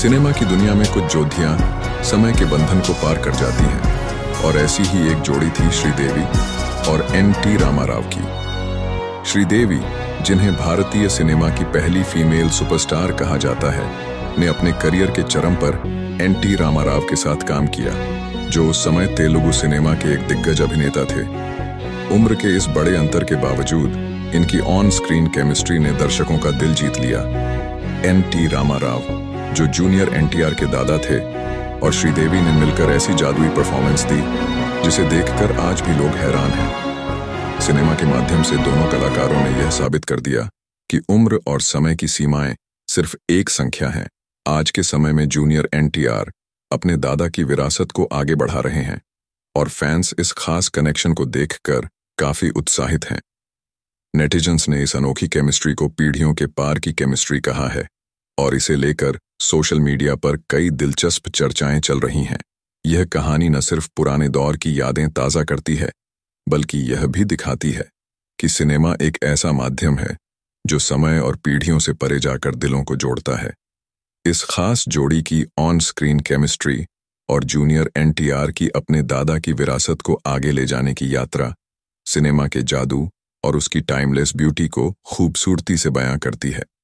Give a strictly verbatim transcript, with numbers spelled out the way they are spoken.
Cinema की दुनिया में कुछ जोधियां समय के बंधन को पार कर जाती हैं और ऐसी ही एक जोड़ी थी श्रीदेवी और एन टी रामाराव की। श्रीदेवी, जिन्हें भारतीय सिनेमा की पहली फीमेल सुपरस्टार कहा जाता है, ने अपने करियर के चरम पर एन टी रामाराव के साथ काम किया, जो उस समय तेलुगु सिनेमा के एक दिग्गज अभिनेता थे। उम्र के इस बड़े अंतर के बावजूद इनकी ऑन स्क्रीन केमिस्ट्री ने दर्शकों का दिल जीत लिया। एन टी रामाराव, जो जूनियर एन टी आर के दादा थे, और श्रीदेवी ने मिलकर ऐसी जादुई परफॉर्मेंस दी जिसे देखकर आज भी लोग हैरान हैं। सिनेमा के माध्यम से दोनों कलाकारों ने यह साबित कर दिया कि उम्र और समय की सीमाएं सिर्फ एक संख्या हैं। आज के समय में जूनियर एन टी आर अपने दादा की विरासत को आगे बढ़ा रहे हैं और फैंस इस खास कनेक्शन को देखकर काफी उत्साहित हैं। नेटिजन्स ने इस अनोखी केमिस्ट्री को पीढ़ियों के पार की केमिस्ट्री कहा है और इसे लेकर सोशल मीडिया पर कई दिलचस्प चर्चाएं चल रही हैं। यह कहानी न सिर्फ पुराने दौर की यादें ताज़ा करती है, बल्कि यह भी दिखाती है कि सिनेमा एक ऐसा माध्यम है जो समय और पीढ़ियों से परे जाकर दिलों को जोड़ता है। इस खास जोड़ी की ऑन स्क्रीन केमिस्ट्री और जूनियर एन टी आर की अपने दादा की विरासत को आगे ले जाने की यात्रा सिनेमा के जादू और उसकी टाइमलेस ब्यूटी को खूबसूरती से बयां करती है।